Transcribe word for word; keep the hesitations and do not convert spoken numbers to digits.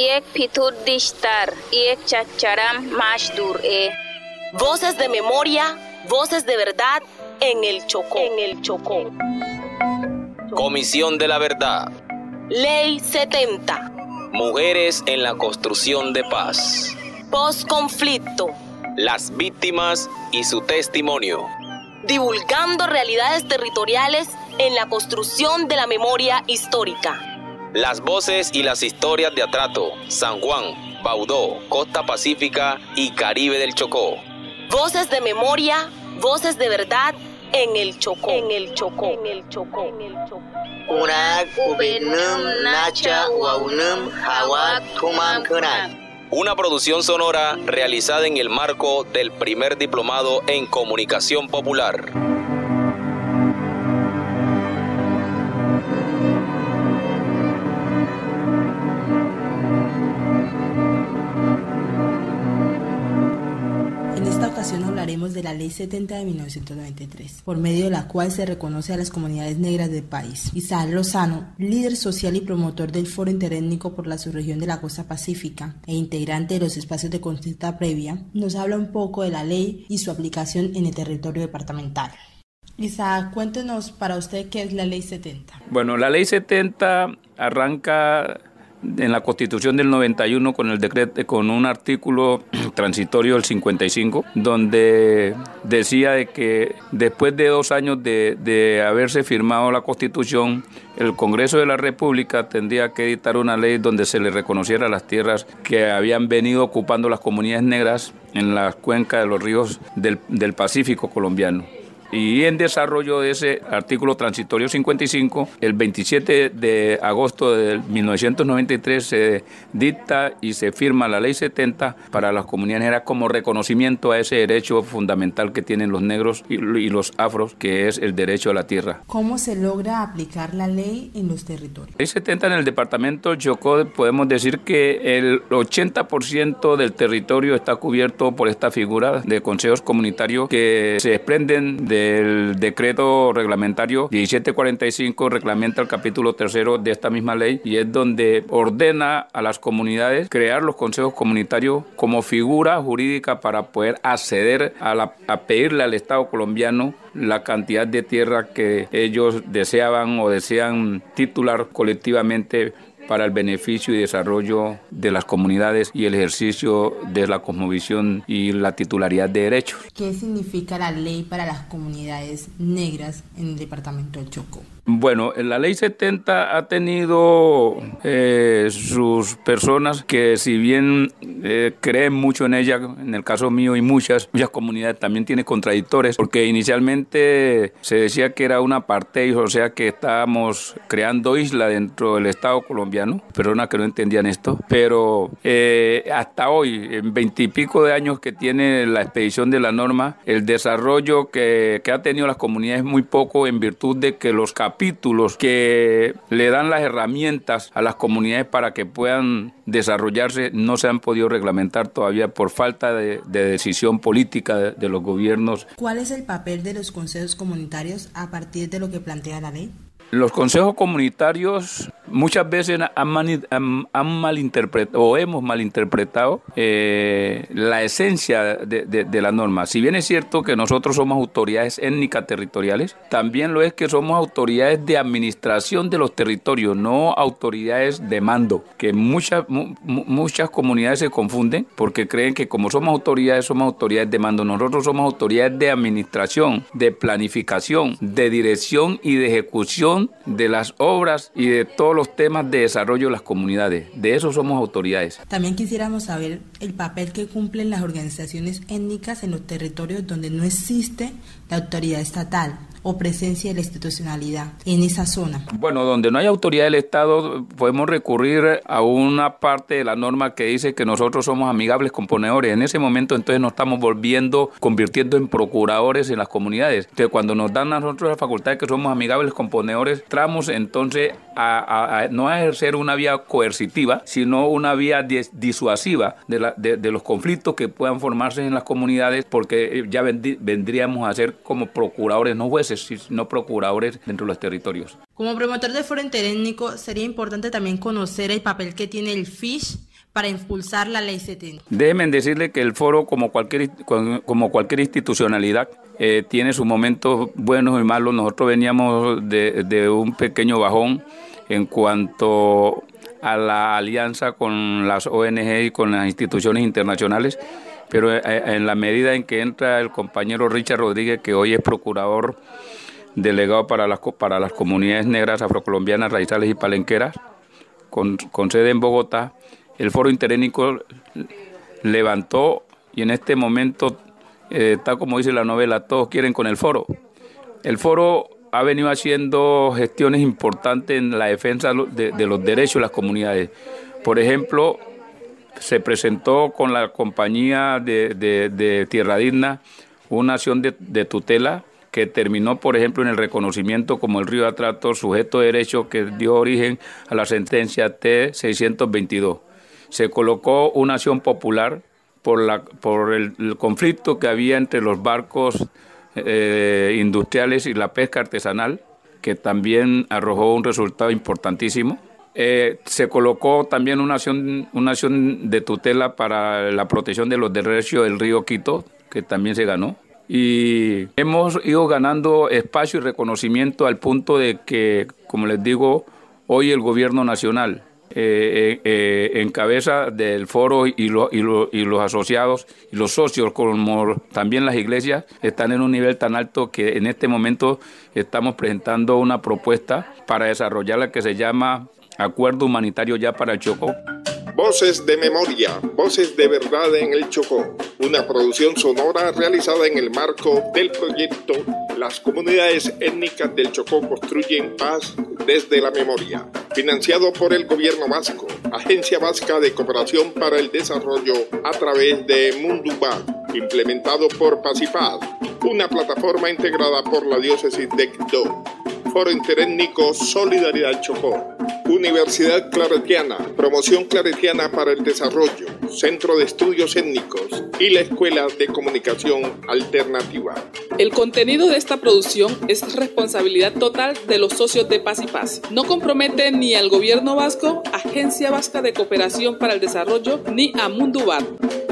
Iek Pitur Dishtar, Iek Chacharam Mashdur E. Voces de memoria, voces de verdad en el Chocó. En el Chocó. Comisión de la Verdad. Ley setenta. Mujeres en la construcción de paz. Posconflicto. Las víctimas y su testimonio. Divulgando realidades territoriales en la construcción de la memoria histórica. Las voces y las historias de Atrato, San Juan, Baudó, Costa Pacífica y Caribe del Chocó. Voces de memoria, voces de verdad en el Chocó. En el Chocó. En el Chocó. En el Chocó. Una producción sonora realizada en el marco del primer diplomado en Comunicación Popular. Hablaremos de la Ley setenta de mil novecientos noventa y tres, por medio de la cual se reconoce a las comunidades negras del país. Isaac Lozano, líder social y promotor del Foro Interétnico por la subregión de la Costa Pacífica e integrante de los espacios de consulta previa, nos habla un poco de la ley y su aplicación en el territorio departamental. Isaac, cuéntenos para usted qué es la Ley setenta. Bueno, la Ley setenta arranca en la Constitución del noventa y uno con el decreto, con un artículo transitorio del cincuenta y cinco, donde decía de que después de dos años de, de haberse firmado la Constitución, el Congreso de la República tendría que dictar una ley donde se le reconociera las tierras que habían venido ocupando las comunidades negras en las cuencas de los ríos del, del Pacífico colombiano. Y en desarrollo de ese artículo transitorio cincuenta y cinco, el veintisiete de agosto de mil novecientos noventa y tres se dicta y se firma la Ley setenta para las comunidades negras como reconocimiento a ese derecho fundamental que tienen los negros y los afros, que es el derecho a la tierra. ¿Cómo se logra aplicar la ley en los territorios? La Ley setenta en el departamento Chocó podemos decir que el ochenta por ciento del territorio está cubierto por esta figura de consejos comunitarios que se desprenden de el decreto reglamentario diecisiete cuarenta y cinco, reglamenta el capítulo tercero de esta misma ley, y es donde ordena a las comunidades crear los consejos comunitarios como figura jurídica para poder acceder a, la, a pedirle al Estado colombiano la cantidad de tierra que ellos deseaban o desean titular colectivamente para el beneficio y desarrollo de las comunidades y el ejercicio de la cosmovisión y la titularidad de derechos. ¿Qué significa la ley para las comunidades negras en el departamento del Chocó? Bueno, la Ley setenta ha tenido eh, sus personas que, si bien eh, creen mucho en ella, en el caso mío y muchas, muchas comunidades también tienen contradictores, porque inicialmente se decía que era un apartheid, o sea que estábamos creando isla dentro del Estado colombiano, personas que no entendían esto, pero eh, hasta hoy, en veintipico de años que tiene la expedición de la norma, el desarrollo que, que ha tenido las comunidades muy poco, en virtud de que los capitales capítulos que le dan las herramientas a las comunidades para que puedan desarrollarse no se han podido reglamentar todavía por falta de, de decisión política de, de los gobiernos. ¿Cuál es el papel de los consejos comunitarios a partir de lo que plantea la ley? Los consejos comunitarios muchas veces han, mani, han, han malinterpretado o hemos malinterpretado eh, la esencia de, de, de la norma. Si bien es cierto que nosotros somos autoridades étnicas territoriales, también lo es que somos autoridades de administración de los territorios, no autoridades de mando, que muchas, mu, muchas comunidades se confunden porque creen que como somos autoridades, somos autoridades de mando. Nosotros somos autoridades de administración, de planificación, de dirección y de ejecución de las obras y de todos los temas de desarrollo de las comunidades. De eso somos autoridades. También quisiéramos saber el papel que cumplen las organizaciones étnicas en los territorios donde no existe la autoridad estatal o presencia de la institucionalidad en esa zona. Bueno, donde no hay autoridad del Estado podemos recurrir a una parte de la norma que dice que nosotros somos amigables con ponedores. En ese momento entonces nos estamos volviendo, convirtiendo en procuradores en las comunidades. Entonces cuando nos dan a nosotros la facultad de que somos amigables con ponedores, tramos entonces a, a, a no a ejercer una vía coercitiva, sino una vía dis, disuasiva de, la, de, de los conflictos que puedan formarse en las comunidades, porque ya vendi, vendríamos a ser como procuradores, no jueces, sino procuradores dentro de los territorios. Como promotor del Foro Interétnico, sería importante también conocer el papel que tiene el F I S H para impulsar la Ley setenta. Déjenme decirle que el foro, como cualquier, como cualquier institucionalidad, eh, tiene sus momentos buenos y malos. Nosotros veníamos de, de un pequeño bajón en cuanto a la alianza con las O N G y con las instituciones internacionales, pero en la medida en que entra el compañero Richard Rodríguez, que hoy es procurador delegado para las, para las comunidades negras, afrocolombianas, raizales y palenqueras, con, con sede en Bogotá, el Foro Interétnico levantó, y en este momento, eh, tal como dice la novela, todos quieren con el foro. El foro ha venido haciendo gestiones importantes en la defensa de, de los derechos de las comunidades. Por ejemplo, se presentó con la compañía de, de, de Tierra Digna una acción de, de tutela que terminó, por ejemplo, en el reconocimiento como el río Atrato, sujeto de derecho, que dio origen a la sentencia T seiscientos veintidós. Se colocó una acción popular por, la, por el, el conflicto que había entre los barcos eh, industriales y la pesca artesanal, que también arrojó un resultado importantísimo. Eh, se colocó también una acción, una acción de tutela para la protección de los derechos del río Quito, que también se ganó. Y hemos ido ganando espacio y reconocimiento al punto de que, como les digo, hoy el gobierno nacional, eh, eh, en cabeza del foro y, lo, y, lo, y los asociados, y los socios, como también las iglesias, están en un nivel tan alto que en este momento estamos presentando una propuesta para desarrollar la que se llama Acuerdo Humanitario Ya para el Chocó. Voces de Memoria, Voces de Verdad en el Chocó, una producción sonora realizada en el marco del proyecto Las Comunidades Étnicas del Chocó Construyen Paz desde la Memoria, financiado por el Gobierno Vasco, Agencia Vasca de Cooperación para el Desarrollo a través de Mundubat, implementado por PASIFAD, una plataforma integrada por la Diócesis de Quibdó, Foro Interétnico Solidaridad Chocó, Universidad Claretiana, Promoción Claretiana para el Desarrollo, Centro de Estudios Étnicos y la Escuela de Comunicación Alternativa. El contenido de esta producción es responsabilidad total de los socios de Paz y Paz. No compromete ni al Gobierno Vasco, Agencia Vasca de Cooperación para el Desarrollo, ni a Mundubat.